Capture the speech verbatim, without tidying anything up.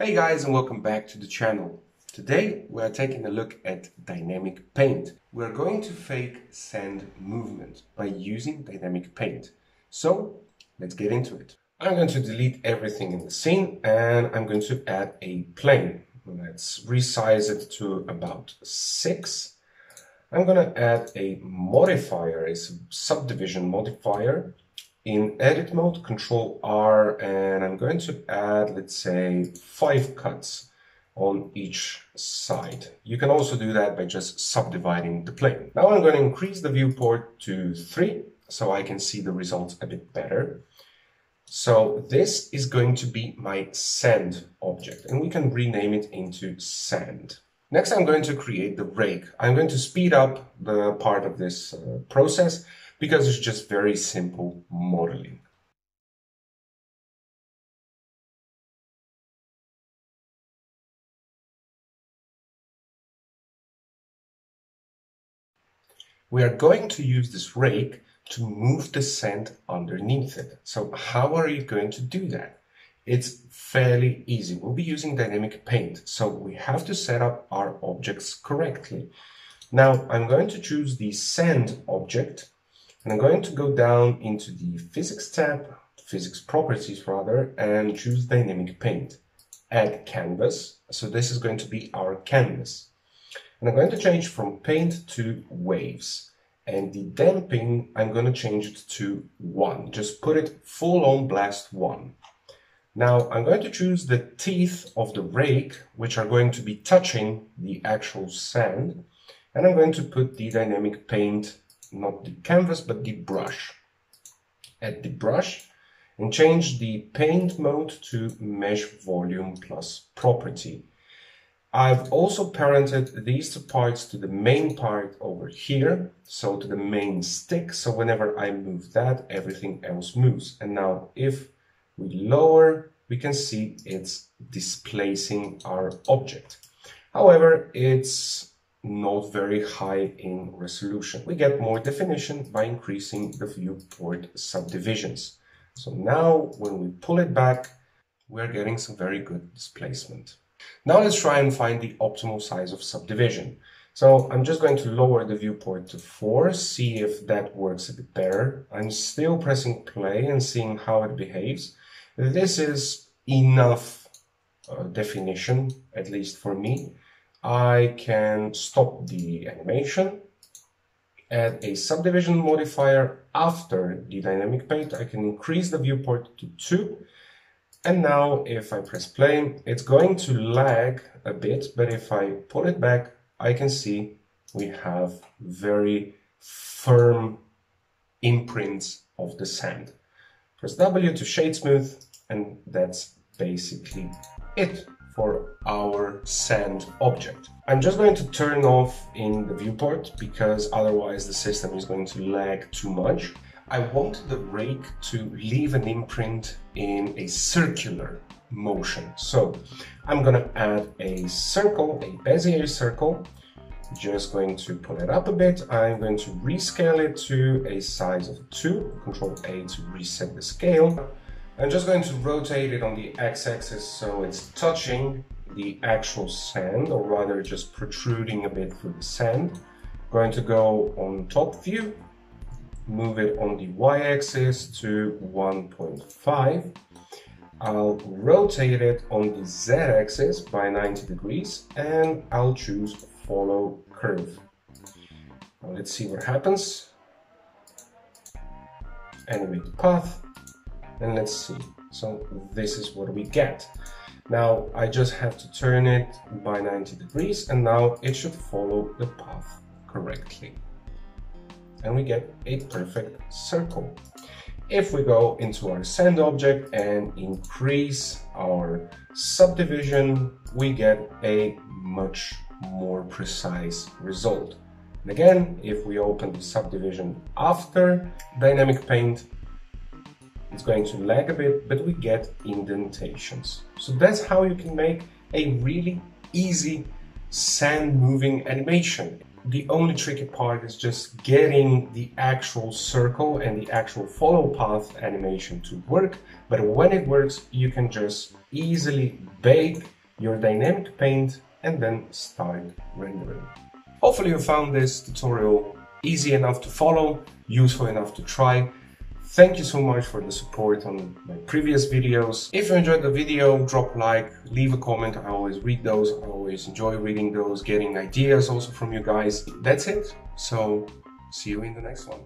Hey guys, and welcome back to the channel. Today we are taking a look at Dynamic Paint. We are going to fake sand movement by using Dynamic Paint. So let's get into it. I'm going to delete everything in the scene and I'm going to add a plane. Let's resize it to about six. I'm going to add a modifier, a subdivision modifier. In edit mode, control R, and I'm going to add, let's say, five cuts on each side. You can also do that by just subdividing the plane. Now I'm going to increase the viewport to three so I can see the results a bit better. So this is going to be my sand object, and we can rename it into sand. Next, I'm going to create the rake. I'm going to speed up the part of this uh, process because it's just very simple modeling. We are going to use this rake to move the sand underneath it. So how are you going to do that? It's fairly easy. We'll be using Dynamic Paint, so we have to set up our objects correctly. Now I'm going to choose the sand object, and I'm going to go down into the Physics tab, Physics Properties rather, and choose Dynamic Paint. Add Canvas, so this is going to be our canvas. And I'm going to change from paint to waves. And the damping, I'm going to change it to one. Just put it full on blast one. Now I'm going to choose the teeth of the rake, which are going to be touching the actual sand. And I'm going to put the Dynamic Paint, not the canvas, but the brush. Add the brush and change the paint mode to mesh volume plus property. I've also parented these two parts to the main part over here, so to the main stick. So whenever I move that, everything else moves. And now if we lower, we can see it's displacing our object. However, it's not very high in resolution. We get more definition by increasing the viewport subdivisions. So now when we pull it back, we're getting some very good displacement. Now let's try and find the optimal size of subdivision. So I'm just going to lower the viewport to four, see if that works a bit better. I'm still pressing play and seeing how it behaves. This is enough uh, definition, at least for me. I can stop the animation, add a subdivision modifier after the Dynamic Paint. I can increase the viewport to two. And now if I press play, it's going to lag a bit, but if I pull it back, I can see we have very firm imprints of the sand. Press W to shade smooth, and that's basically it for our sand object. I'm just going to turn off in the viewport because otherwise the system is going to lag too much. I want the rake to leave an imprint in a circular motion. So I'm gonna add a circle, a Bezier circle. Just going to pull it up a bit. I'm going to rescale it to a size of two. Control A to reset the scale. I'm just going to rotate it on the x-axis so it's touching the actual sand, or rather just protruding a bit through the sand. I'm going to go on top view, move it on the y-axis to one point five. I'll rotate it on the z-axis by ninety degrees, and I'll choose follow curve. Now let's see what happens. Animate path. And let's see, so this is what we get. Now I just have to turn it by ninety degrees, and now it should follow the path correctly. And we get a perfect circle. If we go into our sand object and increase our subdivision, we get a much more precise result. And again, if we open the subdivision after Dynamic Paint, it's going to lag a bit, but we get indentations. So that's how you can make a really easy sand moving animation. The only tricky part is just getting the actual circle and the actual follow path animation to work. But when it works, you can just easily bake your dynamic paint and then start rendering. Hopefully you found this tutorial easy enough to follow, useful enough to try. Thank you so much for the support on my previous videos. If you enjoyed the video, drop a like, leave a comment. I always read those. I always enjoy reading those, getting ideas also from you guys. That's it. So see you in the next one.